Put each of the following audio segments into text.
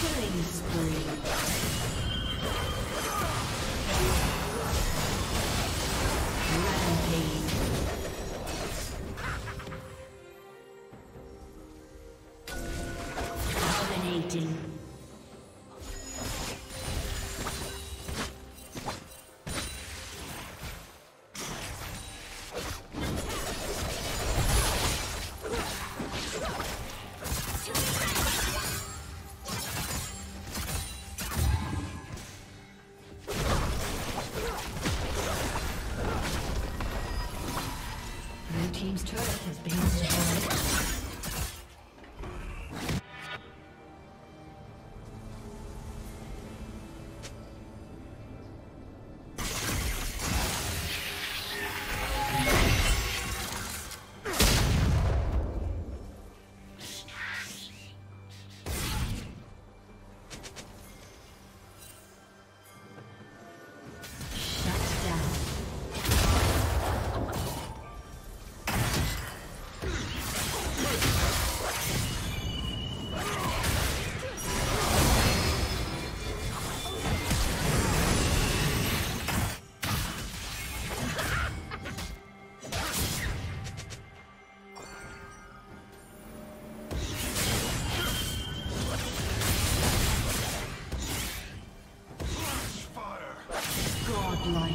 Killing spree. godlike.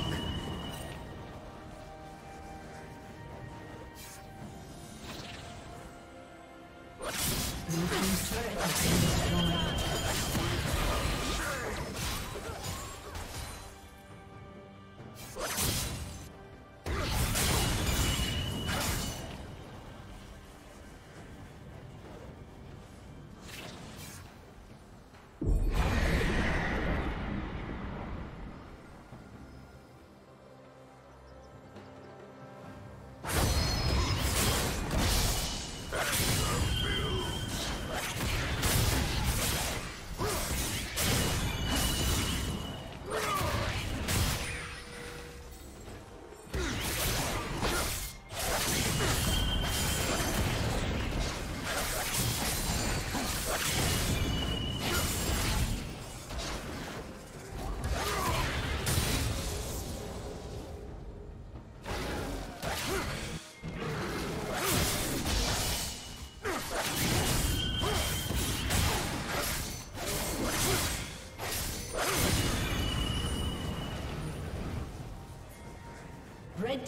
Red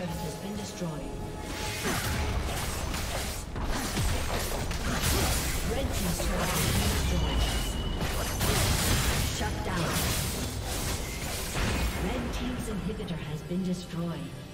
turret has been destroyed. Red team's turret has been destroyed. Shut down. Red team's inhibitor has been destroyed.